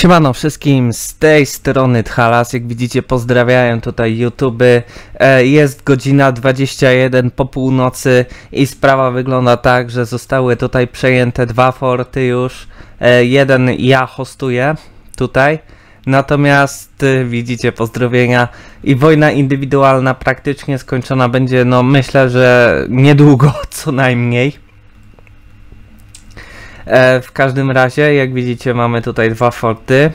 Siemano wszystkim, z tej strony Thalas, jak widzicie pozdrawiałem tutaj YouTube, jest godzina 21 po północy i sprawa wygląda tak, że zostały tutaj przejęte dwa forty już, jeden ja hostuję tutaj, natomiast widzicie pozdrowienia i wojna indywidualna praktycznie skończona będzie, no myślę, że niedługo co najmniej. W każdym razie, jak widzicie, mamy tutaj dwa forty,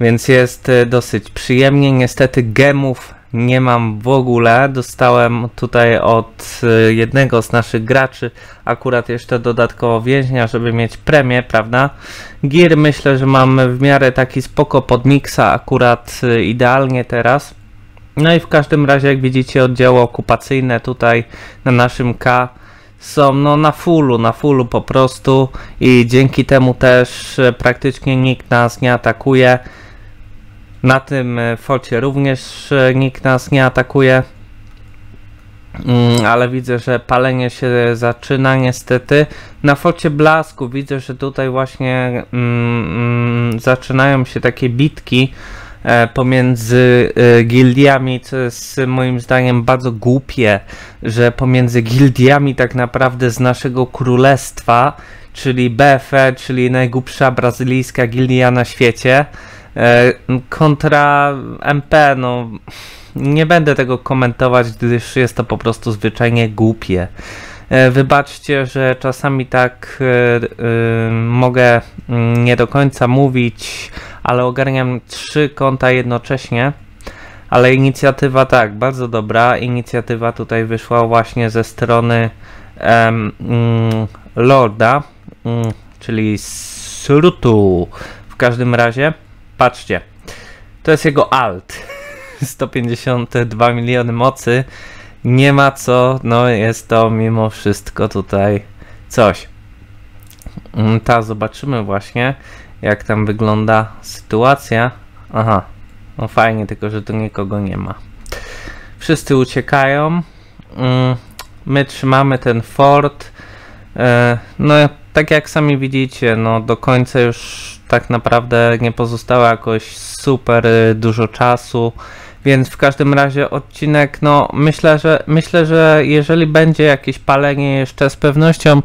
więc jest dosyć przyjemnie. Niestety gemów nie mam w ogóle. Dostałem tutaj od jednego z naszych graczy akurat jeszcze dodatkowo więźnia, żeby mieć premię, prawda? Gear myślę, że mam w miarę taki spoko pod miksa, akurat idealnie teraz. No i w każdym razie, jak widzicie, oddziały okupacyjne tutaj na naszym K są no na fullu po prostu i dzięki temu też praktycznie nikt nas nie atakuje. Na tym forcie również nikt nas nie atakuje, ale widzę, że palenie się zaczyna niestety. Na forcie blasku widzę, że tutaj właśnie zaczynają się takie bitki pomiędzy gildiami, co jest moim zdaniem bardzo głupie, że pomiędzy gildiami tak naprawdę z naszego królestwa, czyli BFE, czyli najgłupsza brazylijska gildia na świecie, kontra MP, no nie będę tego komentować, gdyż jest to po prostu zwyczajnie głupie. Wybaczcie, że czasami tak mogę nie do końca mówić, ale ogarniam trzy konta jednocześnie, ale inicjatywa tak, bardzo dobra, inicjatywa tutaj wyszła właśnie ze strony Lorda, czyli Srutu. W każdym razie, patrzcie, to jest jego alt, 152 miliony mocy. Nie ma co, no jest to mimo wszystko tutaj coś. Zobaczymy właśnie, jak tam wygląda sytuacja. Aha, no fajnie, tylko że tu nikogo nie ma. Wszyscy uciekają. My trzymamy ten fort. No tak jak sami widzicie, no do końca już tak naprawdę nie pozostało jakoś super dużo czasu. Więc w każdym razie odcinek, no myślę, że jeżeli będzie jakieś palenie jeszcze z pewnością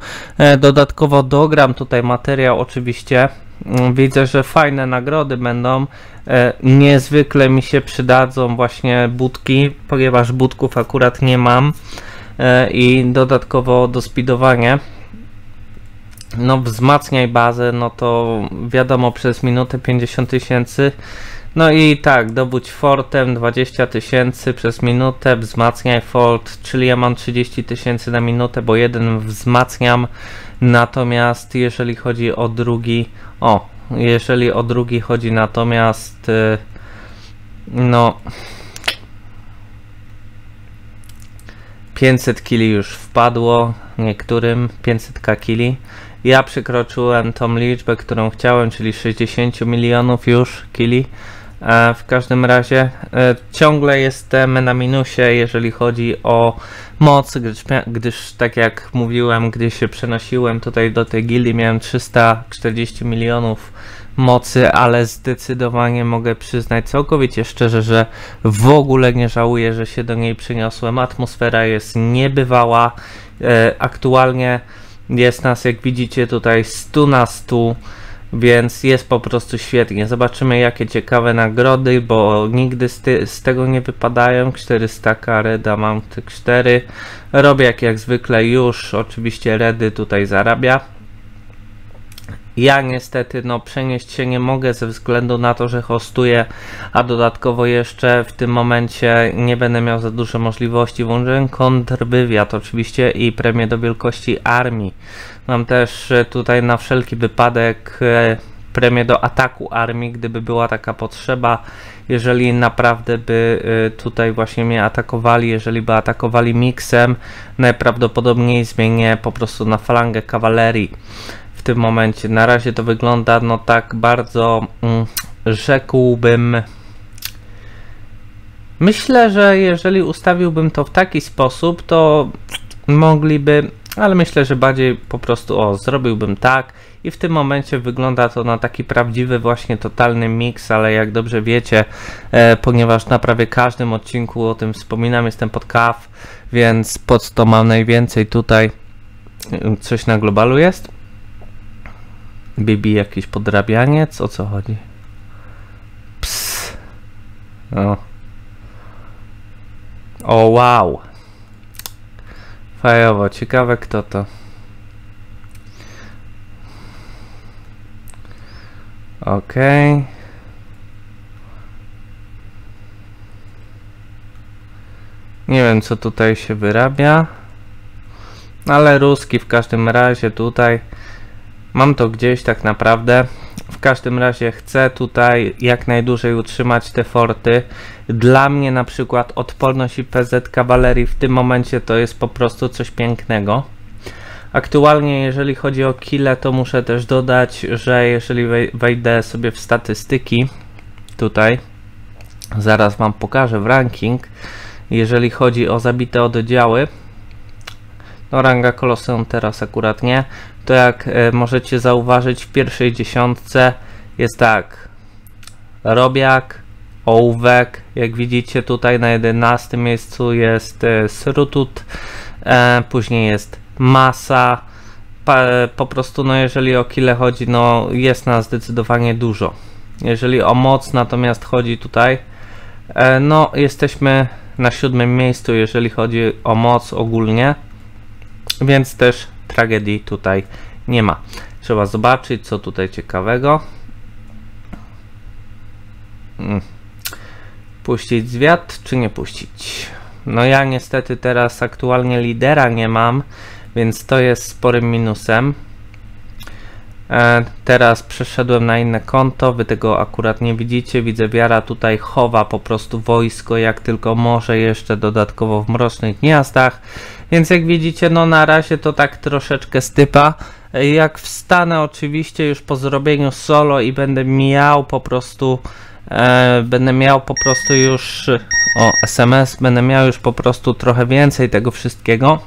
dodatkowo dogram tutaj materiał oczywiście. Widzę, że fajne nagrody będą, niezwykle mi się przydadzą właśnie budki, ponieważ budków akurat nie mam i dodatkowo dospidowanie. No wzmacniaj bazę, no to wiadomo przez minutę 50 000. No i tak, dobudź fortem 20 000 przez minutę, wzmacniaj fort, czyli ja mam 30 000 na minutę, bo jeden wzmacniam, natomiast jeżeli chodzi o drugi, chodzi natomiast, no 500 kili już wpadło, niektórym 500 kili. Ja przekroczyłem tą liczbę, którą chciałem, czyli 60 milionów już kili. W każdym razie ciągle jestem na minusie, jeżeli chodzi o moc, gdyż tak jak mówiłem, gdy się przenosiłem tutaj do tej gildii, miałem 340 milionów mocy, ale zdecydowanie mogę przyznać całkowicie szczerze, że w ogóle nie żałuję, że się do niej przyniosłem. Atmosfera jest niebywała. Aktualnie jest nas, jak widzicie, tutaj 100 na 100, więc jest po prostu świetnie. Zobaczymy, jakie ciekawe nagrody, bo nigdy z tego nie wypadają. 400 reda, mam te 4. Robię jak zwykle już, oczywiście redy tutaj zarabia. Ja niestety no przenieść się nie mogę ze względu na to, że hostuję, a dodatkowo jeszcze w tym momencie nie będę miał za dużo możliwości. Włączyłem kontrwywiad oczywiście i premię do wielkości armii. Mam też tutaj na wszelki wypadek premię do ataku armii, gdyby była taka potrzeba, jeżeli naprawdę by tutaj właśnie mnie atakowali, jeżeli by atakowali miksem, najprawdopodobniej zmienię po prostu na falangę kawalerii. W tym momencie na razie to wygląda no tak bardzo, rzekłbym, myślę, że jeżeli ustawiłbym to w taki sposób, to mogliby, ale myślę, że bardziej po prostu zrobiłbym tak i w tym momencie wygląda to na taki prawdziwy właśnie totalny miks, ale jak dobrze wiecie, ponieważ na prawie każdym odcinku o tym wspominam, jestem pod KAF, więc pod to mam najwięcej tutaj, coś na globalu jest. Bibi jakiś podrabianiec, o co chodzi? Ps. No. O wow. Fajowo, ciekawe kto to. Okej. Okay. Nie wiem co tutaj się wyrabia. Ale ruski w każdym razie tutaj. Mam to gdzieś tak naprawdę. W każdym razie chcę tutaj jak najdłużej utrzymać te forty. Dla mnie na przykład odporność IPZ kawalerii w tym momencie to jest po prostu coś pięknego. Aktualnie jeżeli chodzi o kile, to muszę też dodać, że jeżeli wejdę sobie w statystyki, tutaj zaraz wam pokażę w ranking, jeżeli chodzi o zabite oddziały, no ranga Koloseum teraz akurat nie, to jak możecie zauważyć w pierwszej dziesiątce jest tak, Robiak, Ołówek, jak widzicie tutaj na 11 miejscu jest Srutut, później jest Masa, po prostu no jeżeli o kile chodzi, no jest nas zdecydowanie dużo. Jeżeli o moc natomiast chodzi tutaj, no jesteśmy na 7. miejscu, jeżeli chodzi o moc ogólnie, więc też tragedii tutaj nie ma. Trzeba zobaczyć co tutaj ciekawego. Puścić zwiat czy nie puścić? No ja niestety teraz aktualnie lidera nie mam, więc to jest sporym minusem. Teraz przeszedłem na inne konto, wy tego akurat nie widzicie, widzę Wiara tutaj chowa po prostu wojsko jak tylko może, jeszcze dodatkowo w mrocznych gniazdach, więc jak widzicie no na razie to tak troszeczkę stypa. Jak wstanę oczywiście już po zrobieniu solo i będę miał po prostu już będę miał już po prostu trochę więcej tego wszystkiego,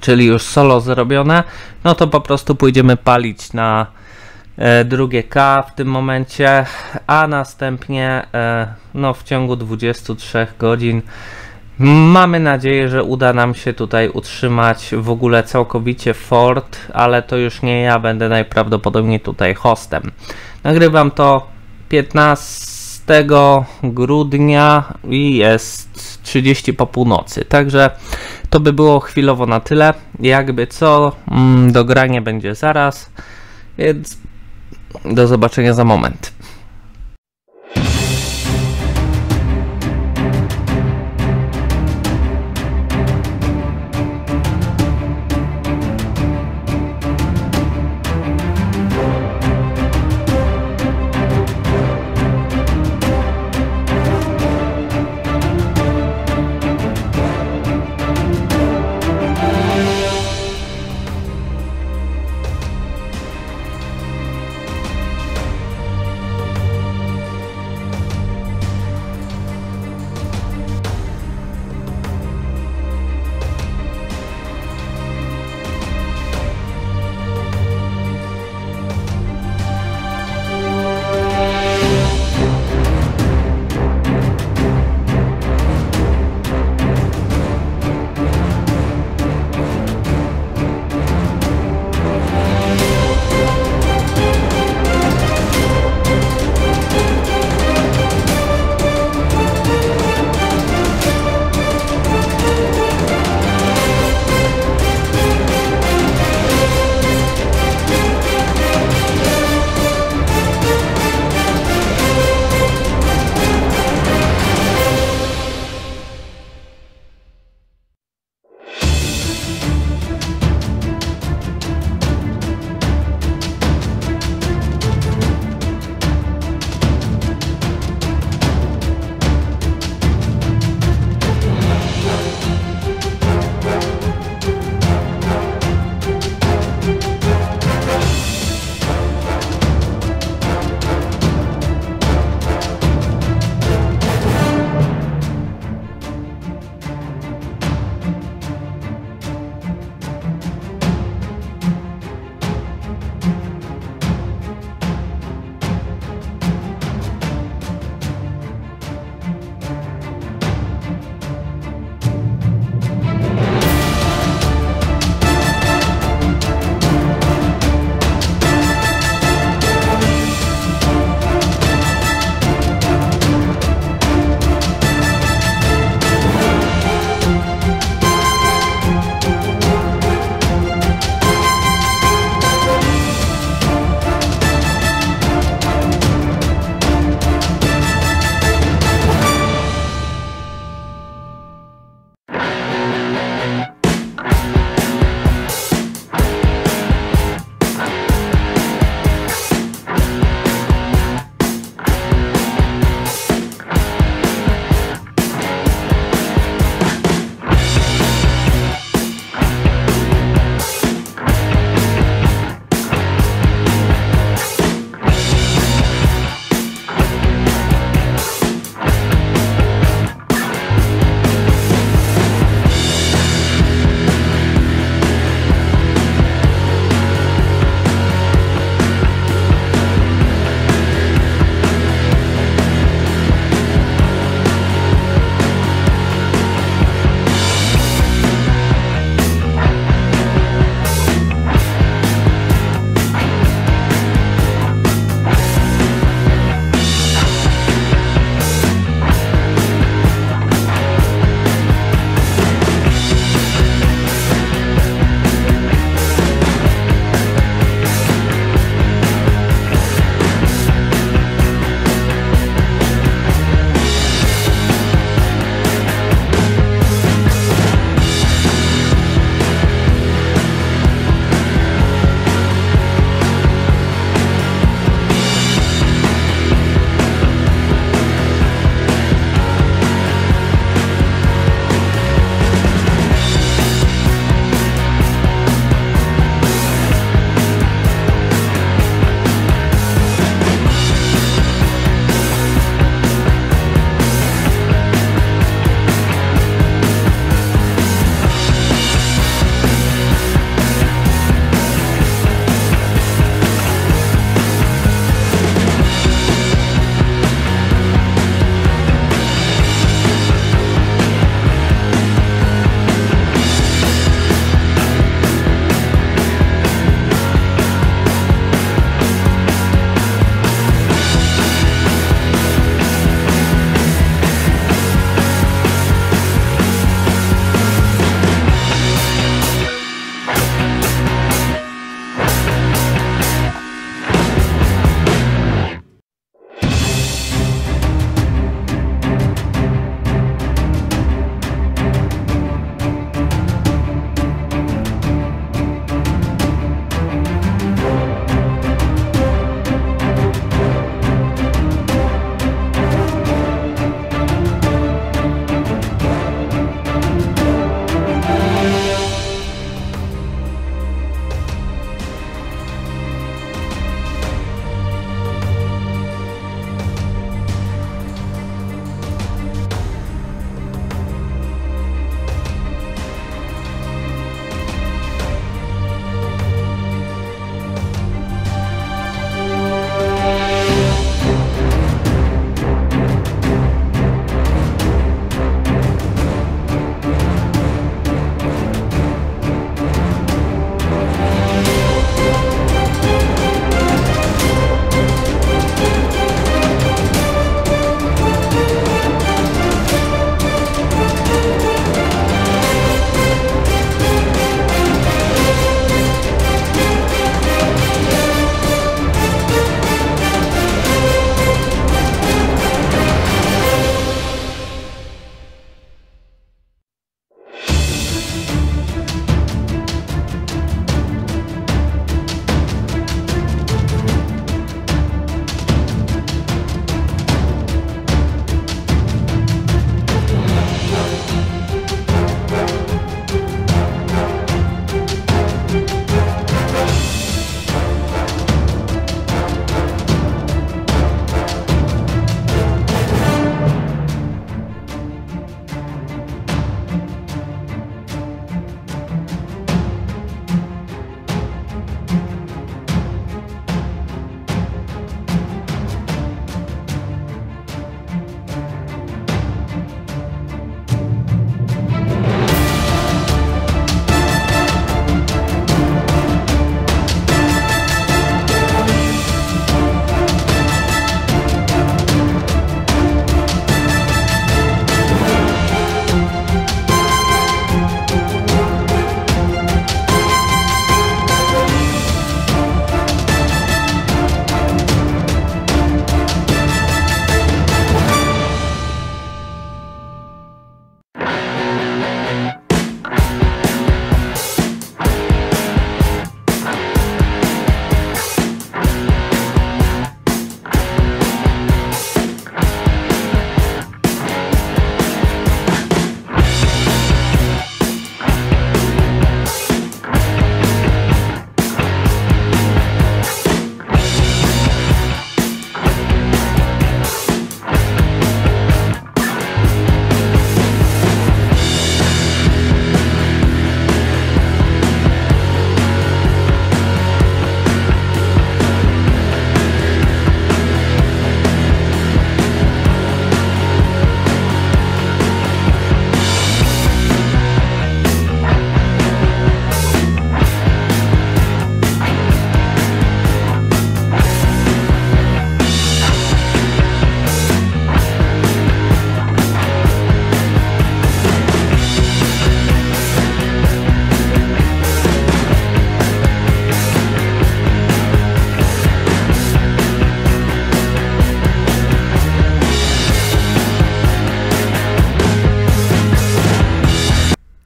czyli już solo zrobione, no to po prostu pójdziemy palić na drugie K w tym momencie, a następnie no w ciągu 23 godzin mamy nadzieję, że uda nam się tutaj utrzymać w ogóle całkowicie fort, ale to już nie ja będę najprawdopodobniej tutaj hostem. Nagrywam to 15 grudnia i jest 30 po północy, także to by było chwilowo na tyle, jakby co, dogranie będzie zaraz, więc do zobaczenia za moment.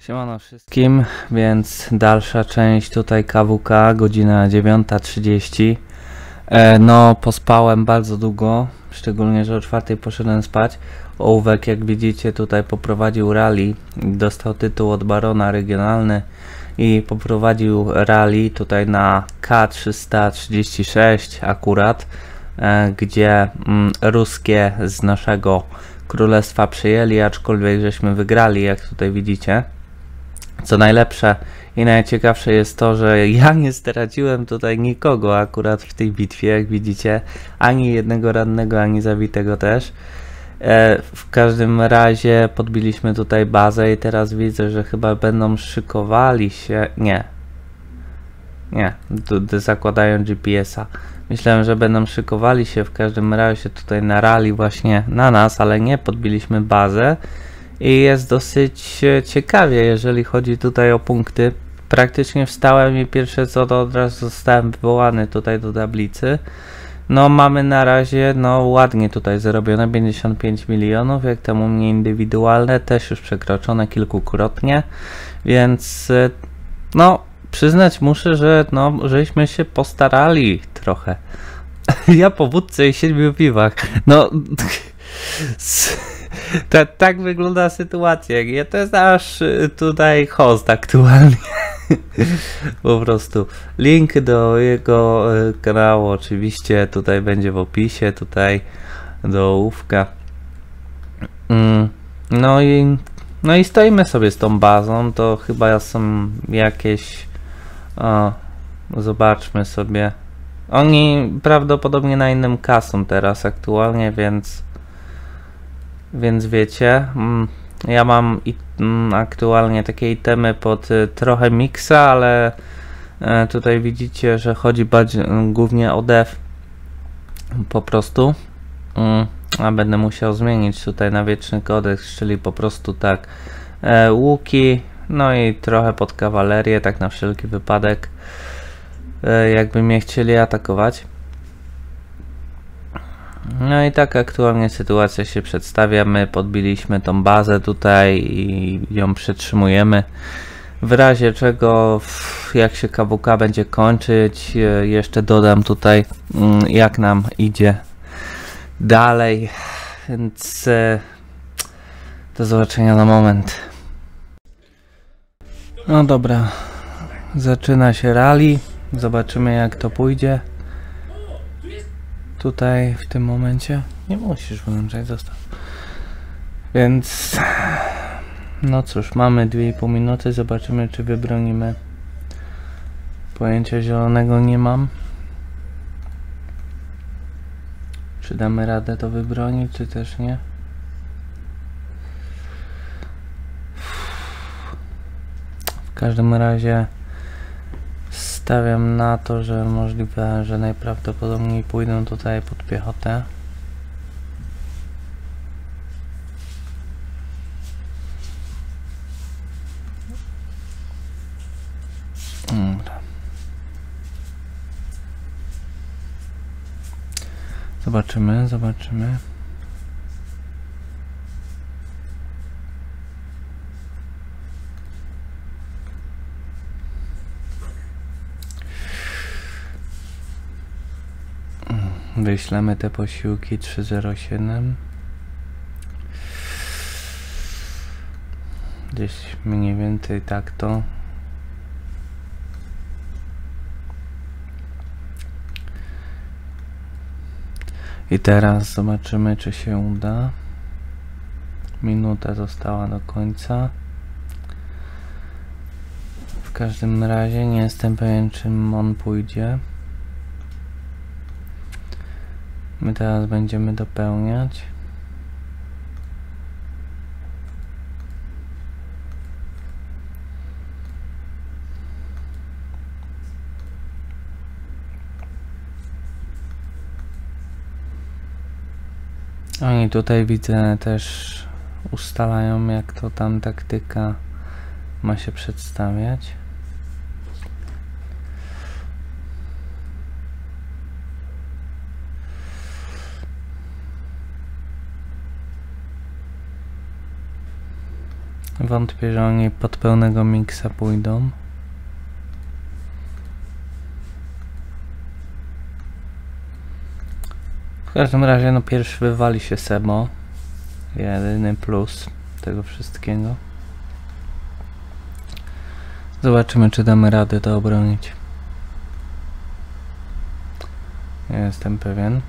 Siemano wszystkim, więc dalsza część tutaj KWK, godzina 9:30. No pospałem bardzo długo, szczególnie, że o 4:00 poszedłem spać. Ołówek, jak widzicie, tutaj poprowadził rally, dostał tytuł od barona regionalny i poprowadził rally tutaj na K336 akurat, gdzie ruskie z naszego królestwa przyjęli, aczkolwiek żeśmy wygrali, jak tutaj widzicie. Co najlepsze i najciekawsze jest to, że ja nie straciłem tutaj nikogo akurat w tej bitwie, jak widzicie, ani jednego rannego, ani zabitego też. W każdym razie podbiliśmy tutaj bazę i teraz widzę, że chyba będą szykowali się, nie, zakładają GPS-a. Myślałem, że będą szykowali się w każdym razie tutaj na rally właśnie na nas, ale nie, podbiliśmy bazę. I jest dosyć ciekawie, jeżeli chodzi tutaj o punkty. Praktycznie wstałem i pierwsze co, to od razu zostałem wywołany tutaj do tablicy. No mamy na razie, no ładnie tutaj zrobione, 55 milionów, jak tam u mnie indywidualne, też już przekroczone kilkukrotnie. Więc no przyznać muszę, że no żeśmy się postarali trochę. Ja po wódce i 7 piwach. No... Tak wygląda sytuacja. To jest nasz tutaj host aktualnie. Po prostu link do jego kanału oczywiście tutaj będzie w opisie, tutaj do Ołówka. No i stoimy sobie z tą bazą. To chyba są jakieś... zobaczmy sobie. Oni prawdopodobnie na innym kasą teraz aktualnie, więc... wiecie, ja mam aktualnie takie itemy pod trochę miksa, ale tutaj widzicie, że chodzi bardziej, głównie o dev po prostu, a będę musiał zmienić tutaj na wieczny kodeks, czyli po prostu tak łuki, no i trochę pod kawalerię, tak na wszelki wypadek, jakby mnie chcieli atakować. No i tak aktualnie sytuacja się przedstawia. My podbiliśmy tą bazę tutaj i ją przytrzymujemy. W razie czego, jak się KWK będzie kończyć, jeszcze dodam tutaj, jak nam idzie dalej. Więc do zobaczenia na moment. No dobra, zaczyna się rally. Zobaczymy, jak to pójdzie. Tutaj w tym momencie nie musisz włączać, zostaw. Więc no cóż, mamy 2,5 minuty, zobaczymy, czy wybronimy. Pojęcia zielonego nie mam. Czy damy radę to wybronić, czy też nie? W każdym razie stawiam na to, że możliwe, że najprawdopodobniej pójdą tutaj pod piechotę. Dobra. Zobaczymy, zobaczymy. Wyślemy te posiłki 307. Gdzieś mniej więcej tak to. I teraz zobaczymy, czy się uda. Minuta została do końca. W każdym razie nie jestem pewien, czym on pójdzie. My teraz będziemy dopełniać. Oni tutaj widzę też ustalają, jak to tam taktyka ma się przedstawiać. Wątpię, że oni pod pełnego miksa pójdą. W każdym razie, no pierwszy wywali się SEMO. Jedyny plus tego wszystkiego. Zobaczymy, czy damy radę to obronić. Nie jestem pewien.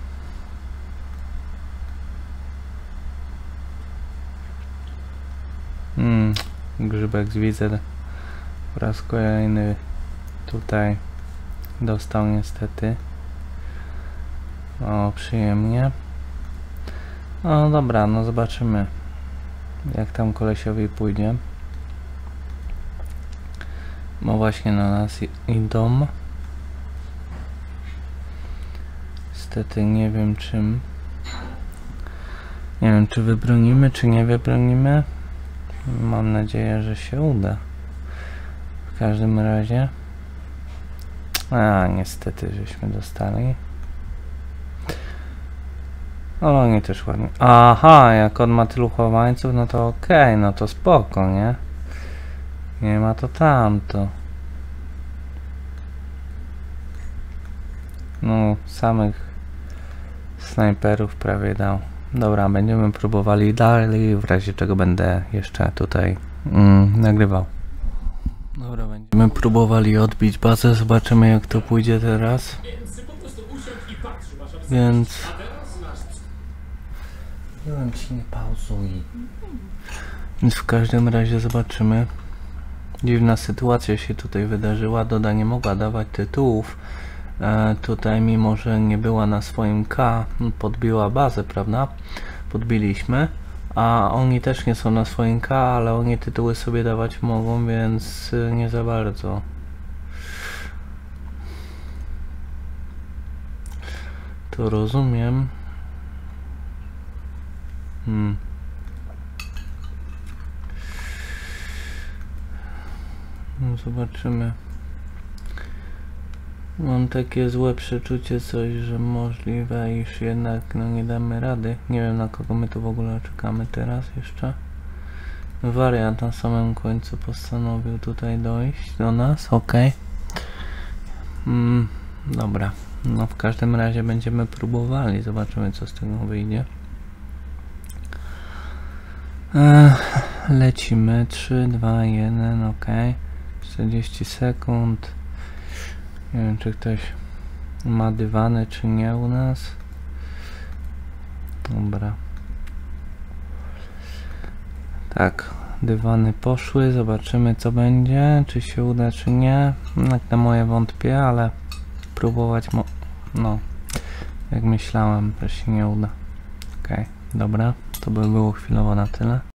Grzybek z widzę po raz kolejny tutaj dostał niestety. O, przyjemnie. No dobra, no zobaczymy, jak tam kolesiowi pójdzie. Bo właśnie na nas idą. Niestety nie wiem czym. Nie wiem, czy wybronimy, czy nie wybronimy. Mam nadzieję, że się uda. W każdym razie. A, niestety, żeśmy dostali. Ale oni też ładnie. Aha, jak on ma tylu chowańców, no to okej, no to spoko, nie? Nie ma to tamto. No, samych snajperów prawie dał. Dobra, będziemy próbowali dalej, w razie czego będę jeszcze tutaj nagrywał. Dobra, będziemy próbowali odbić bazę, zobaczymy jak to pójdzie teraz. Więc... ci nie pauzuj. Więc w każdym razie zobaczymy. Dziwna sytuacja się tutaj wydarzyła, Doda nie mogła dawać tytułów. Tutaj mimo, że nie była na swoim K, podbiła bazę, prawda? Podbiliśmy, a oni też nie są na swoim K, ale oni tytuły sobie dawać mogą, więc nie za bardzo. To rozumiem. No zobaczymy. Mam takie złe przeczucie coś, że możliwe, iż jednak no nie damy rady. Nie wiem, na kogo my tu w ogóle czekamy teraz jeszcze. Wariant na samym końcu postanowił tutaj dojść do nas, okej. Dobra, no w każdym razie będziemy próbowali, zobaczymy co z tego wyjdzie. Lecimy, 3, 2, 1, okej. 40 sekund. Nie wiem, czy ktoś ma dywany, czy nie u nas. Dobra. Tak, dywany poszły. Zobaczymy, co będzie. Czy się uda, czy nie. Jak na moje wątpię, ale próbować no, jak myślałem, że się nie uda. Okej, dobra. To by było chwilowo na tyle.